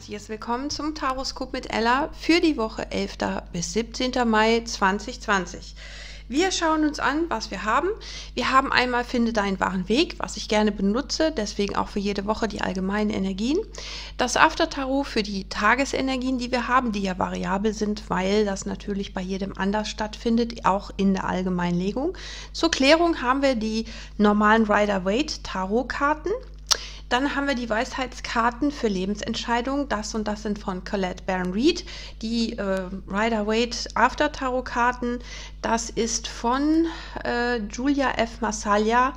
Krafttiers. Willkommen zum Taroskop mit Ella für die Woche 11. bis 17. Mai 2020. Wir schauen uns an, was wir haben. Wir haben einmal Finde Deinen wahren Weg, was ich gerne benutze, deswegen auch für jede Woche die allgemeinen Energien. Das After-Tarot für die Tagesenergien, die wir haben, die ja variabel sind, weil das natürlich bei jedem anders stattfindet, auch in der allgemeinen Legung. Zur Klärung haben wir die normalen Rider-Waite Tarotkarten. Dann haben wir die Weisheitskarten für Lebensentscheidungen. Das und das sind von Colette Baron Reid. Die Rider-Waite After-Tarot-Karten, das ist von Julia F. Massaglia,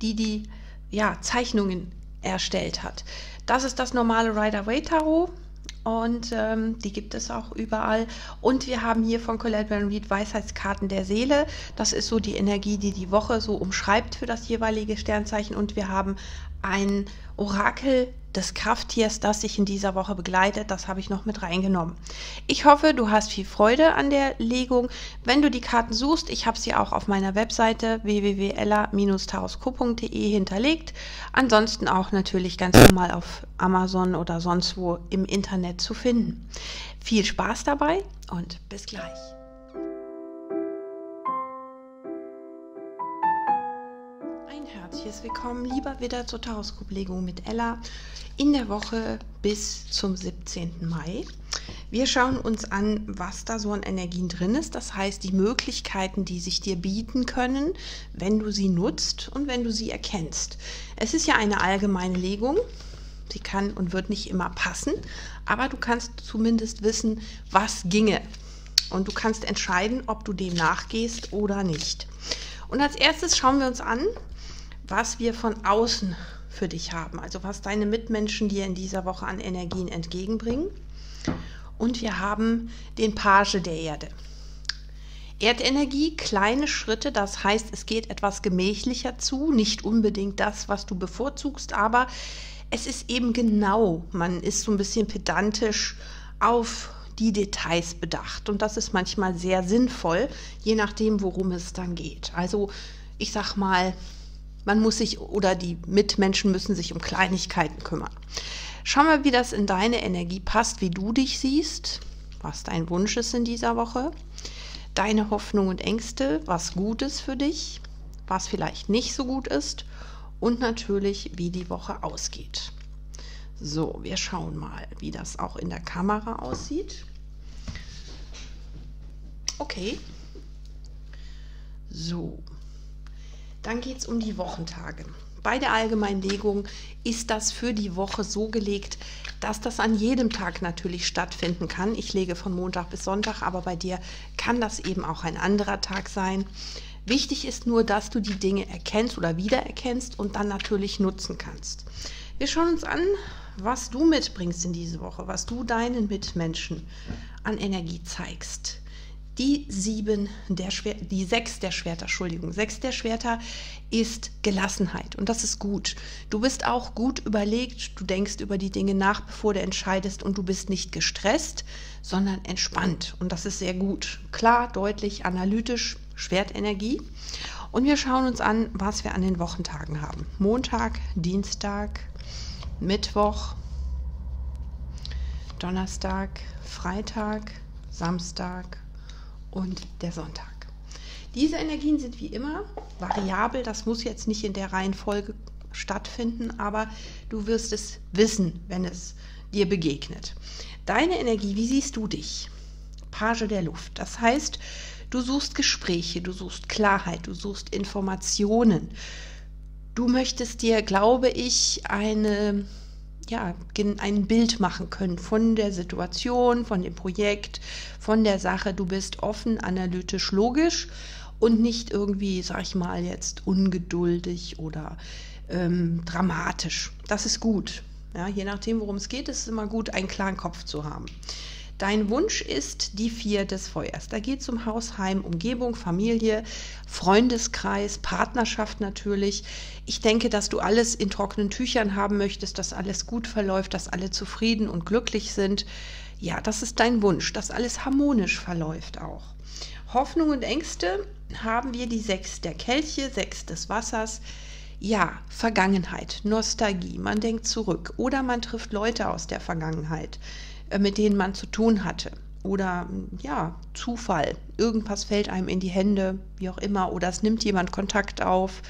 die ja, Zeichnungen erstellt hat. Das ist das normale Rider-Waite-Tarot und die gibt es auch überall. Und wir haben hier von Colette Baron Reid Weisheitskarten der Seele. Das ist so die Energie, die die Woche so umschreibt für das jeweilige Sternzeichen. Und wir haben ein Orakel des Krafttiers, das sich in dieser Woche begleitet. Das habe ich noch mit reingenommen. Ich hoffe, du hast viel Freude an der Legung. Wenn du die Karten suchst, ich habe sie auch auf meiner Webseite www.ella-taroskop.de hinterlegt. Ansonsten auch natürlich ganz normal auf Amazon oder sonst wo im Internet zu finden. Viel Spaß dabei und bis gleich. Willkommen, lieber Widder, zur Taroskop-Legung mit Ella in der Woche bis zum 17. Mai. Wir schauen uns an, was da so an Energien drin ist, das heißt die Möglichkeiten, die sich dir bieten können, wenn du sie nutzt und wenn du sie erkennst. Es ist ja eine allgemeine Legung, sie kann und wird nicht immer passen, aber du kannst zumindest wissen, was ginge und du kannst entscheiden, ob du dem nachgehst oder nicht. Und als erstes schauen wir uns an, was wir von außen für dich haben, also was deine Mitmenschen dir in dieser Woche an Energien entgegenbringen. Und wir haben den Page der Erde. Erdenergie, kleine Schritte, das heißt, es geht etwas gemächlicher zu, nicht unbedingt das, was du bevorzugst, aber es ist eben genau, man ist so ein bisschen pedantisch auf die Details bedacht und das ist manchmal sehr sinnvoll, je nachdem, worum es dann geht. Also ich sag mal, man muss sich oder die Mitmenschen müssen sich um Kleinigkeiten kümmern. Schau mal, wie das in deine Energie passt, wie du dich siehst, was dein Wunsch ist in dieser Woche, deine Hoffnung und Ängste, was gut ist für dich, was vielleicht nicht so gut ist und natürlich, wie die Woche ausgeht. So, wir schauen mal, wie das auch in der Kamera aussieht. Okay. So. Dann geht es um die Wochentage. Bei der allgemeinen Legung ist das für die Woche so gelegt, dass das an jedem Tag natürlich stattfinden kann. Ich lege von Montag bis Sonntag, aber bei dir kann das eben auch ein anderer Tag sein. Wichtig ist nur, dass du die Dinge erkennst oder wiedererkennst und dann natürlich nutzen kannst. Wir schauen uns an, was du mitbringst in diese Woche, was du deinen Mitmenschen an Energie zeigst. Die Sechs der Schwerter, Entschuldigung. Sechs der Schwerter ist Gelassenheit und das ist gut. Du bist auch gut überlegt, du denkst über die Dinge nach, bevor du entscheidest und du bist nicht gestresst, sondern entspannt und das ist sehr gut. Klar, deutlich, analytisch, Schwertenergie. Und wir schauen uns an, was wir an den Wochentagen haben. Montag, Dienstag, Mittwoch, Donnerstag, Freitag, Samstag und der Sonntag. Diese Energien sind wie immer variabel, das muss jetzt nicht in der Reihenfolge stattfinden, aber du wirst es wissen, wenn es dir begegnet. Deine Energie, wie siehst du dich? Page der Luft, das heißt, du suchst Gespräche, du suchst Klarheit, du suchst Informationen. Du möchtest dir, glaube ich, ein Bild machen können von der Situation, von dem Projekt, von der Sache. Du bist offen, analytisch, logisch und nicht irgendwie, sag ich mal, jetzt ungeduldig oder dramatisch. Das ist gut. Ja, je nachdem, worum es geht, ist es immer gut, einen klaren Kopf zu haben. Dein Wunsch ist die 4 des Feuers. Da geht es um Haus, Heim, Umgebung, Familie, Freundeskreis, Partnerschaft natürlich. Ich denke, dass du alles in trockenen Tüchern haben möchtest, dass alles gut verläuft, dass alle zufrieden und glücklich sind. Ja, das ist dein Wunsch, dass alles harmonisch verläuft auch. Hoffnung und Ängste haben wir die 6 der Kelche, 6 des Wassers. ja, Vergangenheit, Nostalgie, man denkt zurück oder man trifft Leute aus der Vergangenheit, mit denen man zu tun hatte oder ja, Zufall, irgendwas fällt einem in die Hände, wie auch immer, oder es nimmt jemand Kontakt auf,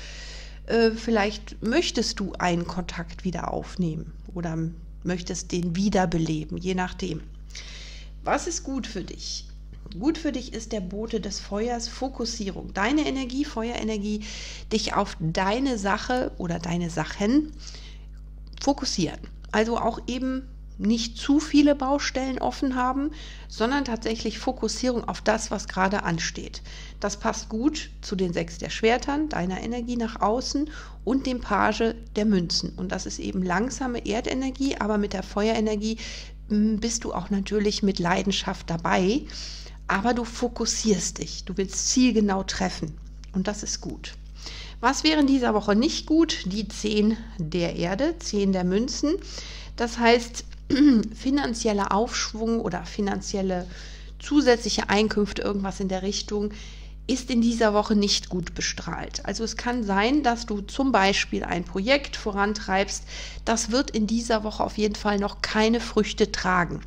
vielleicht möchtest du einen Kontakt wieder aufnehmen oder möchtest den wiederbeleben, je nachdem. Was ist gut für dich? Gut für dich ist der Bote des Feuers, Fokussierung, deine Energie, Feuerenergie, dich auf deine Sache oder deine Sachen fokussieren. Also auch eben nicht zu viele Baustellen offen haben, sondern tatsächlich Fokussierung auf das, was gerade ansteht. Das passt gut zu den 6 der Schwertern, deiner Energie nach außen und dem Page der Münzen. Und das ist eben langsame Erdenergie, aber mit der Feuerenergie bist du auch natürlich mit Leidenschaft dabei, aber du fokussierst dich, du willst zielgenau treffen und das ist gut. Was wäre in dieser Woche nicht gut? Die 10 der Erde, 10 der Münzen. Das heißt, finanzieller Aufschwung oder finanzielle zusätzliche Einkünfte, irgendwas in der Richtung, ist in dieser Woche nicht gut bestrahlt. Also es kann sein, dass du zum Beispiel ein Projekt vorantreibst, das wird in dieser Woche auf jeden Fall noch keine Früchte tragen.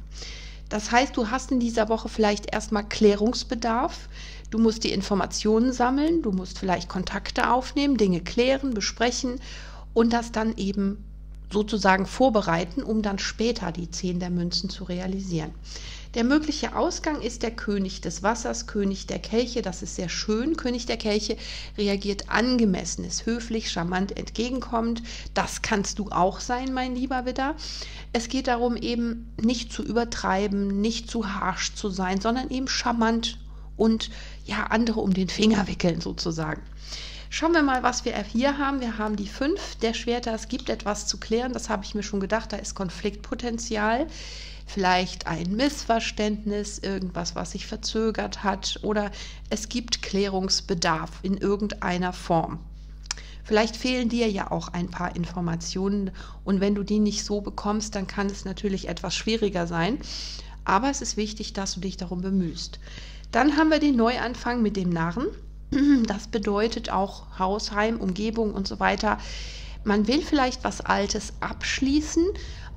Das heißt, du hast in dieser Woche vielleicht erstmal Klärungsbedarf, du musst die Informationen sammeln, du musst vielleicht Kontakte aufnehmen, Dinge klären, besprechen und das dann eben sozusagen vorbereiten, um dann später die 10 der Münzen zu realisieren. Der mögliche Ausgang ist der König des Wassers, König der Kelche, das ist sehr schön. König der Kelche reagiert angemessen, ist höflich, charmant, entgegenkommend. Das kannst du auch sein, mein lieber Widder. Es geht darum, eben nicht zu übertreiben, nicht zu harsch zu sein, sondern eben charmant und ja, andere um den Finger wickeln sozusagen. Schauen wir mal, was wir hier haben. Wir haben die 5 der Schwerter. Es gibt etwas zu klären, das habe ich mir schon gedacht. Da ist Konfliktpotenzial, vielleicht ein Missverständnis, irgendwas, was sich verzögert hat oder es gibt Klärungsbedarf in irgendeiner Form. Vielleicht fehlen dir ja auch ein paar Informationen und wenn du die nicht so bekommst, dann kann es natürlich etwas schwieriger sein. Aber es ist wichtig, dass du dich darum bemühst. Dann haben wir den Neuanfang mit dem Narren. Das bedeutet auch Haus, Heim, Umgebung und so weiter. Man will vielleicht was Altes abschließen,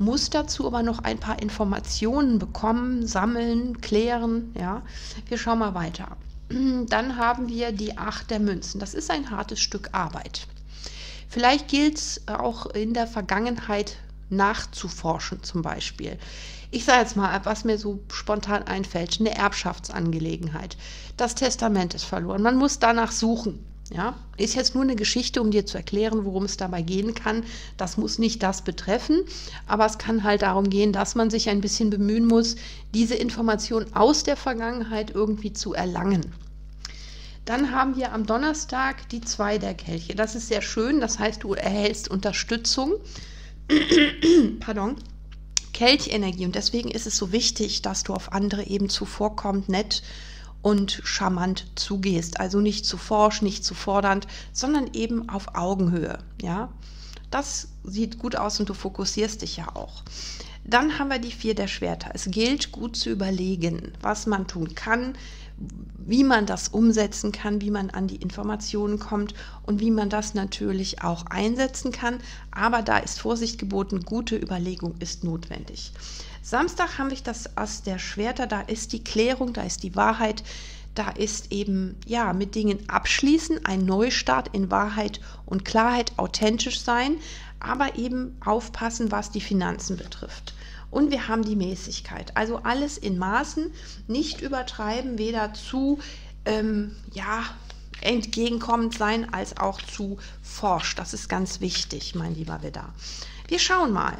muss dazu aber noch ein paar Informationen bekommen, sammeln, klären. Ja, wir schauen mal weiter. Dann haben wir die 8 der Münzen. Das ist ein hartes Stück Arbeit. Vielleicht gilt es auch in der Vergangenheit nachzuforschen zum Beispiel. Ich sage jetzt mal, was mir so spontan einfällt, eine Erbschaftsangelegenheit. Das Testament ist verloren, man muss danach suchen. Ja? Ist jetzt nur eine Geschichte, um dir zu erklären, worum es dabei gehen kann. Das muss nicht das betreffen, aber es kann halt darum gehen, dass man sich ein bisschen bemühen muss, diese Information aus der Vergangenheit irgendwie zu erlangen. Dann haben wir am Donnerstag die 2 der Kelche. Das ist sehr schön, das heißt, du erhältst Unterstützung. Pardon. Kelchenergie und deswegen ist es so wichtig, dass du auf andere eben zuvorkommend, nett und charmant zugehst. Also nicht zu forsch, nicht zu fordernd, sondern eben auf Augenhöhe. Ja, das sieht gut aus und du fokussierst dich ja auch. Dann haben wir die 4 der Schwerter. Es gilt, gut zu überlegen, was man tun kann, wie man das umsetzen kann, wie man an die Informationen kommt und wie man das natürlich auch einsetzen kann. Aber da ist Vorsicht geboten, gute Überlegung ist notwendig. Samstag haben wir das Ass der Schwerter, da ist die Klärung, da ist die Wahrheit, da ist eben ja mit Dingen abschließen, ein Neustart in Wahrheit und Klarheit, authentisch sein, aber eben aufpassen, was die Finanzen betrifft. Und wir haben die Mäßigkeit, also alles in Maßen, nicht übertreiben, weder zu ja, entgegenkommend sein, als auch zu forsch. Das ist ganz wichtig, mein lieber Widder. Wir schauen mal.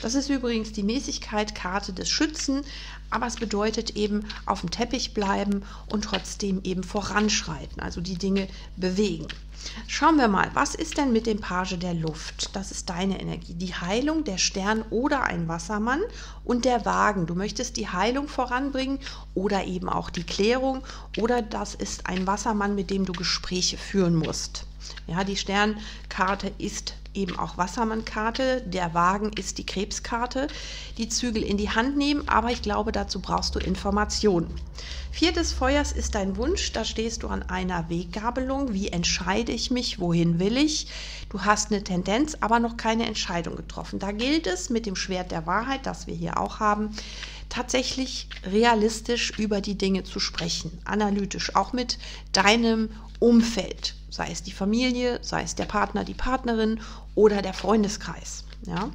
Das ist übrigens die Mäßigkeit, Karte des Schützen, aber es bedeutet eben auf dem Teppich bleiben und trotzdem eben voranschreiten, also die Dinge bewegen. Schauen wir mal, was ist denn mit dem Page der Luft? Das ist deine Energie, die Heilung, der Stern oder ein Wassermann und der Wagen. Du möchtest die Heilung voranbringen oder eben auch die Klärung oder das ist ein Wassermann, mit dem du Gespräche führen musst. Ja, die Sternkarte ist eben auch Wassermann-Karte. Der Wagen ist die Krebskarte. Die Zügel in die Hand nehmen, aber ich glaube, dazu brauchst du Informationen. Vier des Feuers ist dein Wunsch. Da stehst du an einer Weggabelung. Wie entscheide ich mich? Wohin will ich? Du hast eine Tendenz, aber noch keine Entscheidung getroffen. Da gilt es mit dem Schwert der Wahrheit, das wir hier auch haben, tatsächlich realistisch über die Dinge zu sprechen, analytisch, auch mit deinem Umfeld, sei es die Familie, sei es der Partner, die Partnerin oder der Freundeskreis. Ja.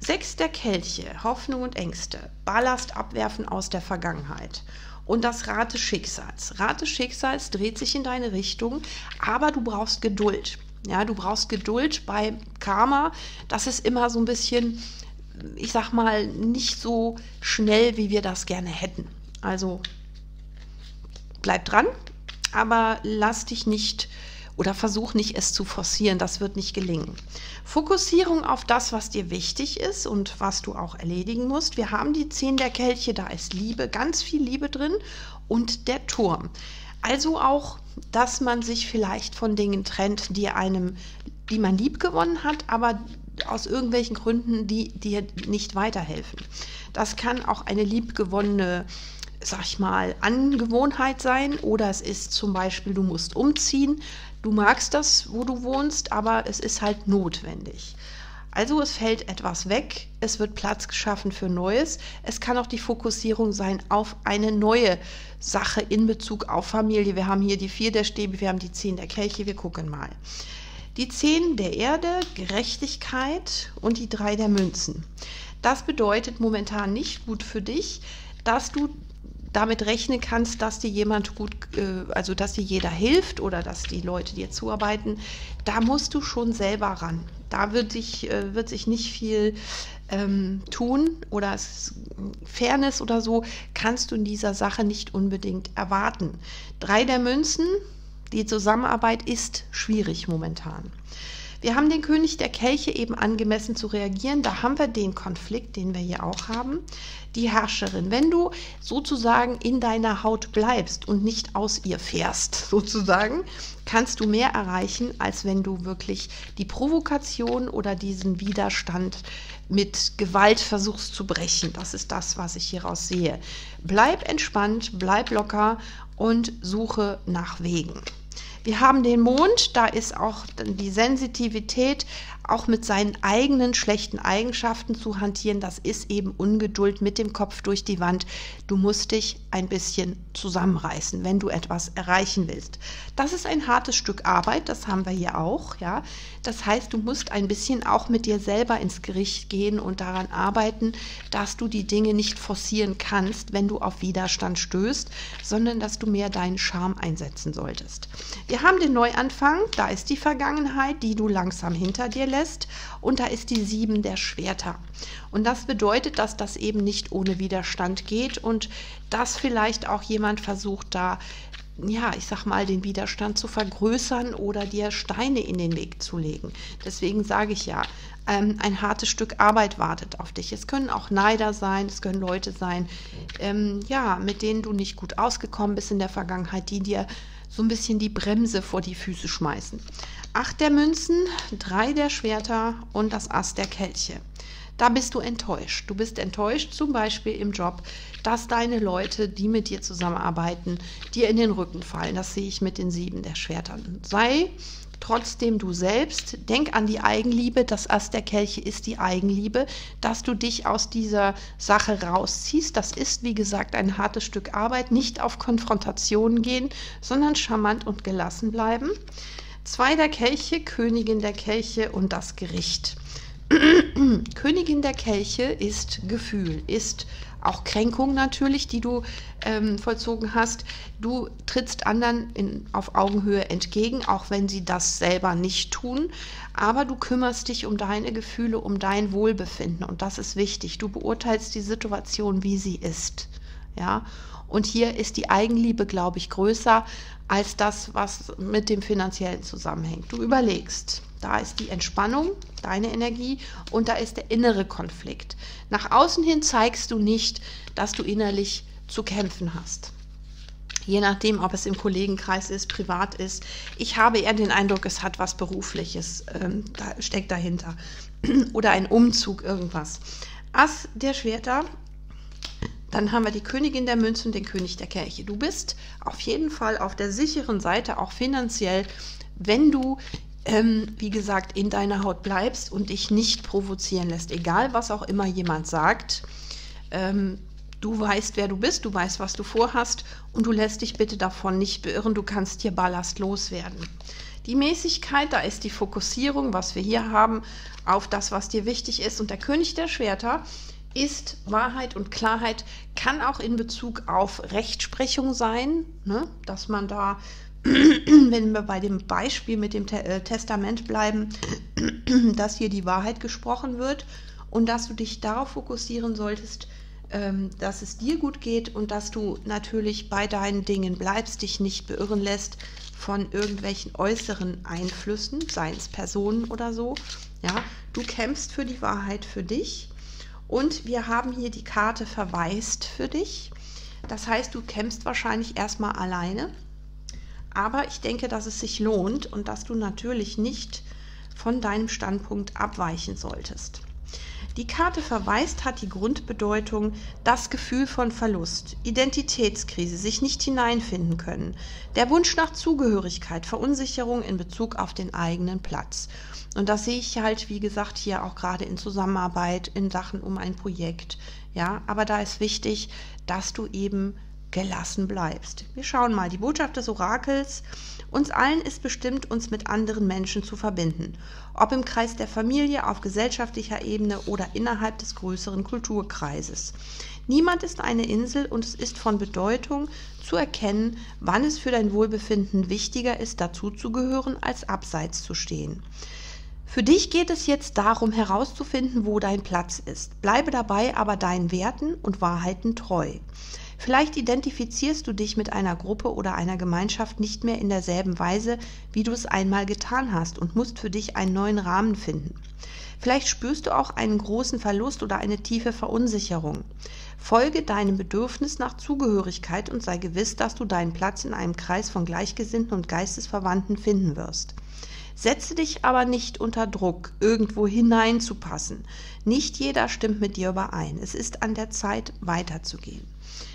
Sechs der Kelche, Hoffnung und Ängste, Ballast abwerfen aus der Vergangenheit und das Rad des Schicksals. Rad des Schicksals dreht sich in deine Richtung, aber du brauchst Geduld. Ja, du brauchst Geduld bei Karma, das ist immer so ein bisschen, ich sag mal, nicht so schnell, wie wir das gerne hätten. Also bleib dran, aber lass dich nicht oder versuch nicht, es zu forcieren, das wird nicht gelingen. Fokussierung auf das, was dir wichtig ist und was du auch erledigen musst. Wir haben die 10 der Kelche, da ist Liebe, ganz viel Liebe drin und der Turm. Also auch, dass man sich vielleicht von Dingen trennt, die man lieb gewonnen hat, aber aus irgendwelchen Gründen, die dir nicht weiterhelfen. Das kann auch eine liebgewonnene, sag ich mal, Angewohnheit sein oder es ist zum Beispiel, du musst umziehen, du magst das, wo du wohnst, aber es ist halt notwendig. Also es fällt etwas weg, es wird Platz geschaffen für Neues. Es kann auch die Fokussierung sein auf eine neue Sache in Bezug auf Familie. Wir haben hier die 4 der Stäbe, wir haben die 10 der Kelche, wir gucken mal. Die 10 der Erde, Gerechtigkeit und die 3 der Münzen. Das bedeutet momentan nicht gut für dich, dass du damit rechnen kannst, dass dir jemand gut, also dass dir jeder hilft oder dass die Leute dir zuarbeiten. Da musst du schon selber ran. Da wird sich nicht viel tun oder Fairness oder so kannst du in dieser Sache nicht unbedingt erwarten. 3 der Münzen. Die Zusammenarbeit ist schwierig momentan. Wir haben den König der Kelche eben angemessen zu reagieren. Da haben wir den Konflikt, den wir hier auch haben. Die Herrscherin, wenn du sozusagen in deiner Haut bleibst und nicht aus ihr fährst, sozusagen, kannst du mehr erreichen, als wenn du wirklich die Provokation oder diesen Widerstand mit Gewalt versuchst zu brechen. Das ist das, was ich hieraus sehe. Bleib entspannt, bleib locker und suche nach Wegen. Wir haben den Mond, da ist auch die Sensitivität, auch mit seinen eigenen schlechten Eigenschaften zu hantieren. Das ist eben Ungeduld mit dem Kopf durch die Wand. Du musst dich ein bisschen zusammenreißen, wenn du etwas erreichen willst. Das ist ein hartes Stück Arbeit, das haben wir hier auch. Ja? Das heißt, du musst ein bisschen auch mit dir selber ins Gericht gehen und daran arbeiten, dass du die Dinge nicht forcieren kannst, wenn du auf Widerstand stößt, sondern dass du mehr deinen Charme einsetzen solltest. Wir haben den Neuanfang, da ist die Vergangenheit, die du langsam hinter dir lässt und da ist die 7 der Schwerter. Und das bedeutet, dass das eben nicht ohne Widerstand geht und dass vielleicht auch jemand versucht, da, ja, ich sag mal, den Widerstand zu vergrößern oder dir Steine in den Weg zu legen. Deswegen sage ich ja, ein hartes Stück Arbeit wartet auf dich. Es können auch Neider sein, es können Leute sein, ja, mit denen du nicht gut ausgekommen bist in der Vergangenheit, die dir so ein bisschen die Bremse vor die Füße schmeißen. 8 der Münzen, 3 der Schwerter und das Ass der Kelche. Da bist du enttäuscht. Du bist enttäuscht zum Beispiel im Job, dass deine Leute, die mit dir zusammenarbeiten, dir in den Rücken fallen. Das sehe ich mit den 7 der Schwertern. Sei trotzdem du selbst. Denk an die Eigenliebe. Das Ass der Kelche ist die Eigenliebe, dass du dich aus dieser Sache rausziehst. Das ist, wie gesagt, ein hartes Stück Arbeit. Nicht auf Konfrontationen gehen, sondern charmant und gelassen bleiben. 2 der Kelche, Königin der Kelche und das Gericht. Königin der Kelche ist Gefühl, ist auch Kränkung natürlich, die du vollzogen hast. Du trittst anderen auf Augenhöhe entgegen, auch wenn sie das selber nicht tun. Aber du kümmerst dich um deine Gefühle, um dein Wohlbefinden und das ist wichtig. Du beurteilst die Situation, wie sie ist. Ja? Und hier ist die Eigenliebe, glaube ich, größer als das, was mit dem Finanziellen zusammenhängt. Du überlegst. Da ist die Entspannung, deine Energie und da ist der innere Konflikt. Nach außen hin zeigst du nicht, dass du innerlich zu kämpfen hast. je nachdem, ob es im Kollegenkreis ist, privat ist. Ich habe eher den Eindruck, es hat was Berufliches, steckt dahinter. Oder ein Umzug, irgendwas. Ass der Schwerter. Dann haben wir die Königin der Münzen, den König der Kelche. Du bist auf jeden Fall auf der sicheren Seite, auch finanziell, wenn du, wie gesagt, in deiner Haut bleibst und dich nicht provozieren lässt. Egal, was auch immer jemand sagt, du weißt, wer du bist, du weißt, was du vorhast und du lässt dich bitte davon nicht beirren, du kannst hier ballastlos werden. Die Mäßigkeit, da ist die Fokussierung, was wir hier haben, auf das, was dir wichtig ist. Und der König der Schwerter ist Wahrheit und Klarheit, kann auch in Bezug auf Rechtsprechung sein, ne? Dass man da, wenn wir bei dem Beispiel mit dem Testament bleiben, dass hier die Wahrheit gesprochen wird und dass du dich darauf fokussieren solltest, dass es dir gut geht und dass du natürlich bei deinen Dingen bleibst, dich nicht beirren lässt von irgendwelchen äußeren Einflüssen, seien es Personen oder so. Ja, du kämpfst für die Wahrheit für dich und wir haben hier die Karte verwaist für dich. Das heißt, du kämpfst wahrscheinlich erstmal alleine. Aber ich denke, dass es sich lohnt und dass du natürlich nicht von deinem Standpunkt abweichen solltest. Die Karte verweist hat die Grundbedeutung, das Gefühl von Verlust, Identitätskrise, sich nicht hineinfinden können, der Wunsch nach Zugehörigkeit, Verunsicherung in Bezug auf den eigenen Platz. Und das sehe ich halt, wie gesagt, hier auch gerade in Zusammenarbeit, in Sachen um ein Projekt. Ja, aber da ist wichtig, dass du eben gelassen bleibst. Wir schauen mal, die Botschaft des Orakels. Uns allen ist bestimmt, uns mit anderen Menschen zu verbinden. Ob im Kreis der Familie, auf gesellschaftlicher Ebene oder innerhalb des größeren Kulturkreises. Niemand ist eine Insel und es ist von Bedeutung zu erkennen, wann es für dein Wohlbefinden wichtiger ist, dazuzugehören, als abseits zu stehen. Für dich geht es jetzt darum, herauszufinden, wo dein Platz ist. Bleibe dabei aber deinen Werten und Wahrheiten treu. Vielleicht identifizierst du dich mit einer Gruppe oder einer Gemeinschaft nicht mehr in derselben Weise, wie du es einmal getan hast und musst für dich einen neuen Rahmen finden. Vielleicht spürst du auch einen großen Verlust oder eine tiefe Verunsicherung. Folge deinem Bedürfnis nach Zugehörigkeit und sei gewiss, dass du deinen Platz in einem Kreis von Gleichgesinnten und Geistesverwandten finden wirst. Setze dich aber nicht unter Druck, irgendwo hineinzupassen. Nicht jeder stimmt mit dir überein. Es ist an der Zeit, weiterzugehen.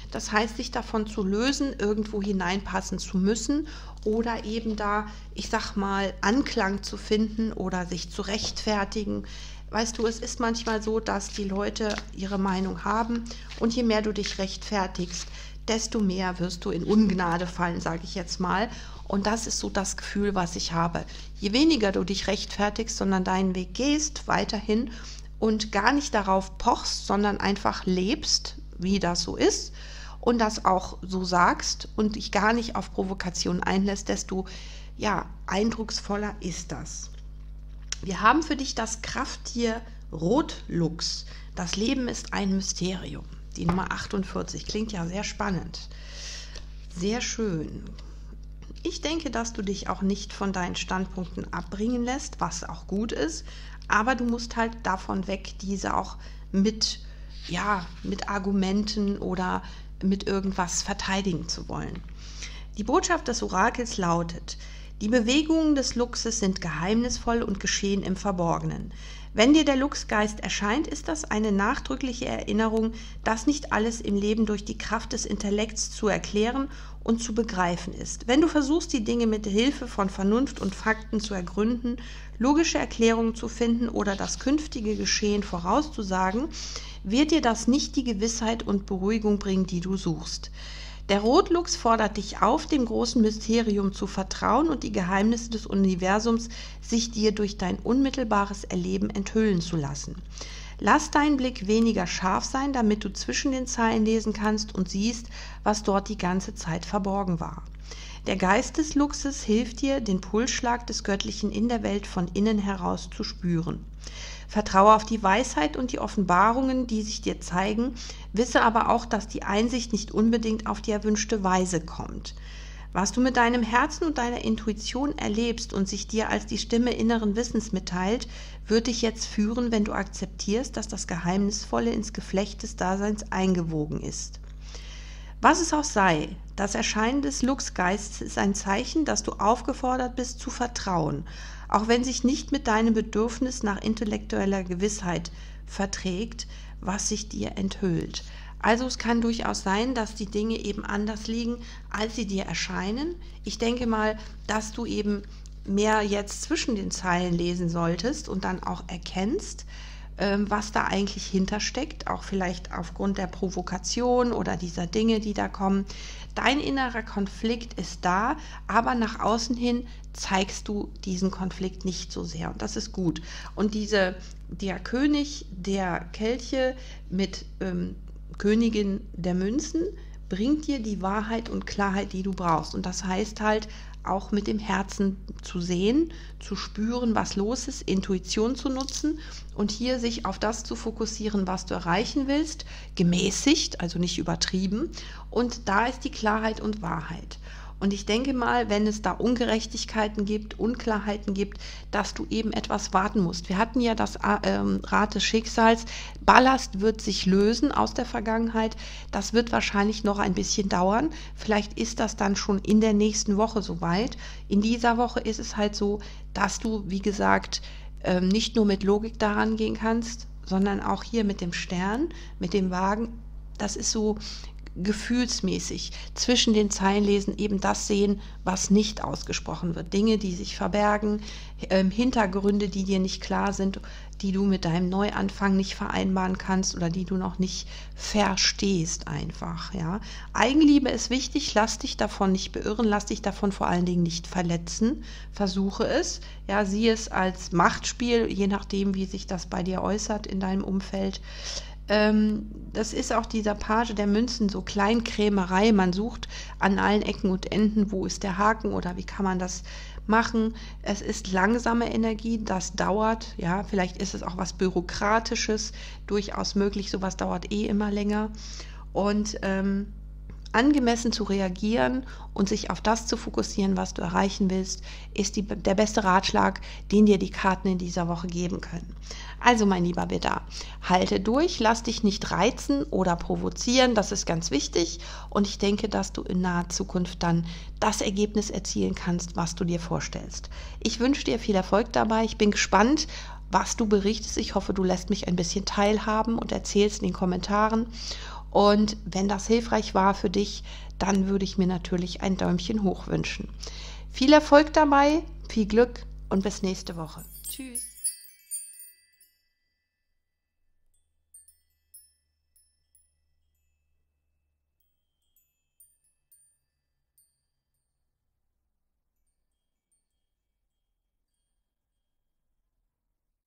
Das heißt, sich davon zu lösen, irgendwo hineinpassen zu müssen oder eben da, ich sag mal, Anklang zu finden oder sich zu rechtfertigen. Weißt du, es ist manchmal so, dass die Leute ihre Meinung haben und je mehr du dich rechtfertigst, desto mehr wirst du in Ungnade fallen, sage ich jetzt mal. Und das ist so das Gefühl, was ich habe. Je weniger du dich rechtfertigst, sondern deinen Weg gehst, weiterhin und gar nicht darauf pochst, sondern einfach lebst, wie das so ist, und das auch so sagst und dich gar nicht auf Provokation einlässt, desto ja, eindrucksvoller ist das. Wir haben für dich das Krafttier Rotluchs. Das Leben ist ein Mysterium. Die Nummer 48 klingt ja sehr spannend. Sehr schön. Ich denke, dass du dich auch nicht von deinen Standpunkten abbringen lässt, was auch gut ist, aber du musst halt davon weg, diese auch mit Argumenten oder mit irgendwas verteidigen zu wollen. Die Botschaft des Orakels lautet: Die Bewegungen des Luchses sind geheimnisvoll und geschehen im Verborgenen. Wenn dir der Luchsgeist erscheint, ist das eine nachdrückliche Erinnerung, dass nicht alles im Leben durch die Kraft des Intellekts zu erklären und zu begreifen ist. Wenn du versuchst, die Dinge mit Hilfe von Vernunft und Fakten zu ergründen, logische Erklärungen zu finden oder das künftige Geschehen vorauszusagen, wird dir das nicht die Gewissheit und Beruhigung bringen, die du suchst. Der Rotluchs fordert dich auf, dem großen Mysterium zu vertrauen und die Geheimnisse des Universums sich dir durch dein unmittelbares Erleben enthüllen zu lassen. Lass deinen Blick weniger scharf sein, damit du zwischen den Zeilen lesen kannst und siehst, was dort die ganze Zeit verborgen war. Der Geist des Luchses hilft dir, den Pulsschlag des Göttlichen in der Welt von innen heraus zu spüren. Vertraue auf die Weisheit und die Offenbarungen, die sich dir zeigen, wisse aber auch, dass die Einsicht nicht unbedingt auf die erwünschte Weise kommt. Was du mit deinem Herzen und deiner Intuition erlebst und sich dir als die Stimme inneren Wissens mitteilt, wird dich jetzt führen, wenn du akzeptierst, dass das Geheimnisvolle ins Geflecht des Daseins eingewoben ist. Was es auch sei, das Erscheinen des Luchsgeistes ist ein Zeichen, dass du aufgefordert bist zu vertrauen, auch wenn sich nicht mit deinem Bedürfnis nach intellektueller Gewissheit verträgt, was sich dir enthüllt. Also es kann durchaus sein, dass die Dinge eben anders liegen, als sie dir erscheinen. Ich denke mal, dass du eben mehr jetzt zwischen den Zeilen lesen solltest und dann auch erkennst, was da eigentlich hintersteckt, auch vielleicht aufgrund der Provokation oder dieser Dinge, die da kommen. Dein innerer Konflikt ist da, aber nach außen hin zeigst du diesen Konflikt nicht so sehr und das ist gut. Und der König der Kelche mit Königin der Münzen bringt dir die Wahrheit und Klarheit, die du brauchst. Und das heißt halt, auch mit dem Herzen zu sehen, zu spüren, was los ist, Intuition zu nutzen und hier sich auf das zu fokussieren, was du erreichen willst, gemäßigt, also nicht übertrieben. Und da ist die Klarheit und Wahrheit. Und ich denke mal, wenn es da Ungerechtigkeiten gibt, Unklarheiten gibt, dass du eben etwas warten musst. Wir hatten ja das Rad des Schicksals. Ballast wird sich lösen aus der Vergangenheit. Das wird wahrscheinlich noch ein bisschen dauern. Vielleicht ist das dann schon in der nächsten Woche soweit. In dieser Woche ist es halt so, dass du, wie gesagt, nicht nur mit Logik daran gehen kannst, sondern auch hier mit dem Stern, mit dem Wagen. Das ist so gefühlsmäßig zwischen den Zeilen lesen, eben das sehen, was nicht ausgesprochen wird. Dinge, die sich verbergen, Hintergründe, die dir nicht klar sind, die du mit deinem Neuanfang nicht vereinbaren kannst oder die du noch nicht verstehst einfach. Ja? Eigenliebe ist wichtig, lass dich davon nicht beirren, lass dich davon vor allen Dingen nicht verletzen, versuche es, ja, sieh es als Machtspiel, je nachdem, wie sich das bei dir äußert in deinem Umfeld. Das ist auch dieser Page der Münzen, so Kleinkrämerei. Man sucht an allen Ecken und Enden, wo ist der Haken oder wie kann man das machen. Es ist langsame Energie, das dauert. Ja, vielleicht ist es auch was Bürokratisches, durchaus möglich. Sowas dauert eh immer länger. Und angemessen zu reagieren und sich auf das zu fokussieren, was du erreichen willst, ist der beste Ratschlag, den dir die Karten in dieser Woche geben können. Also mein lieber Widder, halte durch, lass dich nicht reizen oder provozieren, das ist ganz wichtig und ich denke, dass du in naher Zukunft dann das Ergebnis erzielen kannst, was du dir vorstellst. Ich wünsche dir viel Erfolg dabei, ich bin gespannt, was du berichtest. Ich hoffe, du lässt mich ein bisschen teilhaben und erzählst in den Kommentaren. Und wenn das hilfreich war für dich, dann würde ich mir natürlich ein Däumchen hoch wünschen. Viel Erfolg dabei, viel Glück und bis nächste Woche. Tschüss.